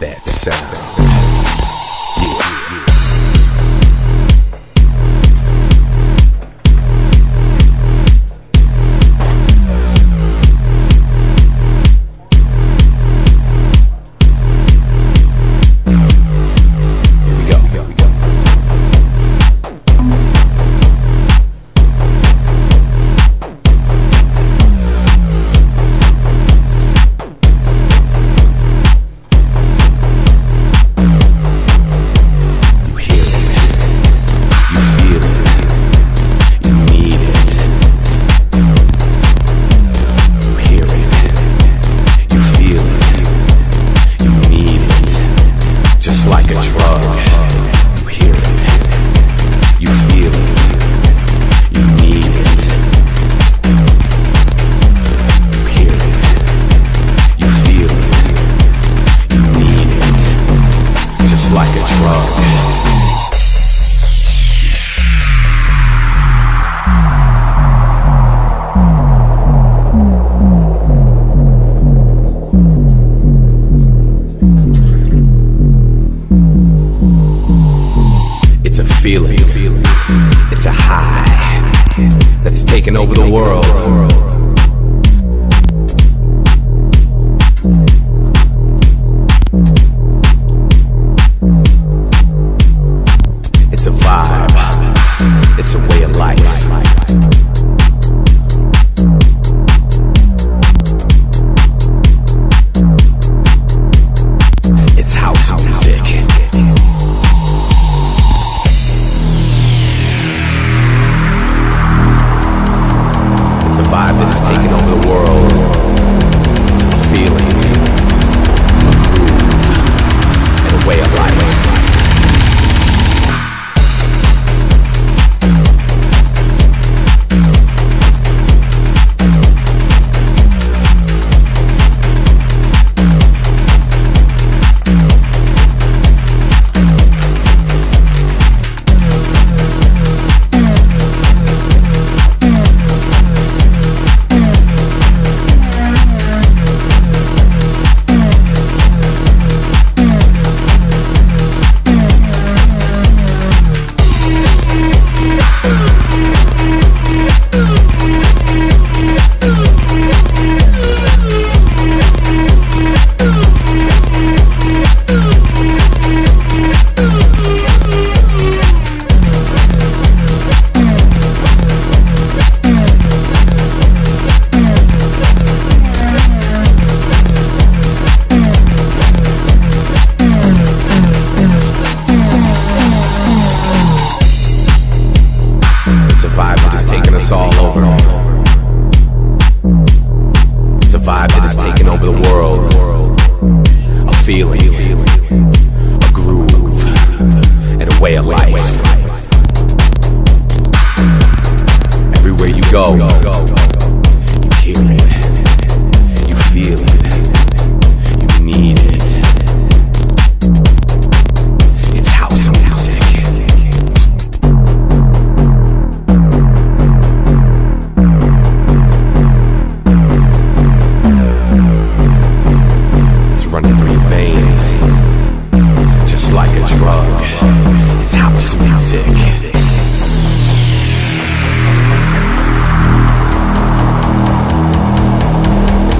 that sound? Like a drug. It's a feeling, it's a high that is taking over the world. It's a way of life. It's house music. It's a vibe that is taking over the world. A feeling, a groove, and a way of life. It's all over. It's a vibe that is taking over the world. A feeling, a groove, and a way of life. Everywhere you go, you hear it, you feel it, you need it. It's house music. It's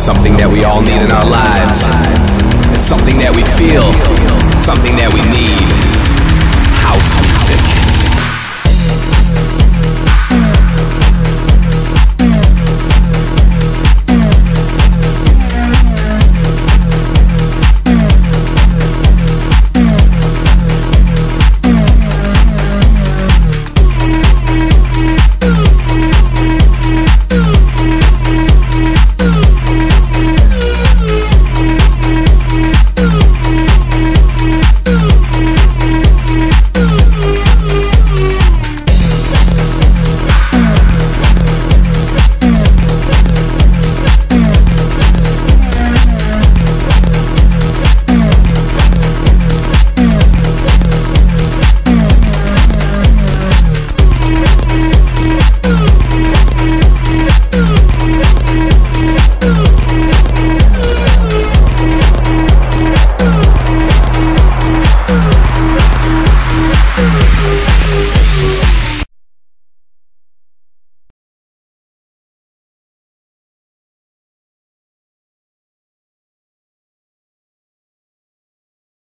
something that we all need in our lives. It's something that we feel, something that we need.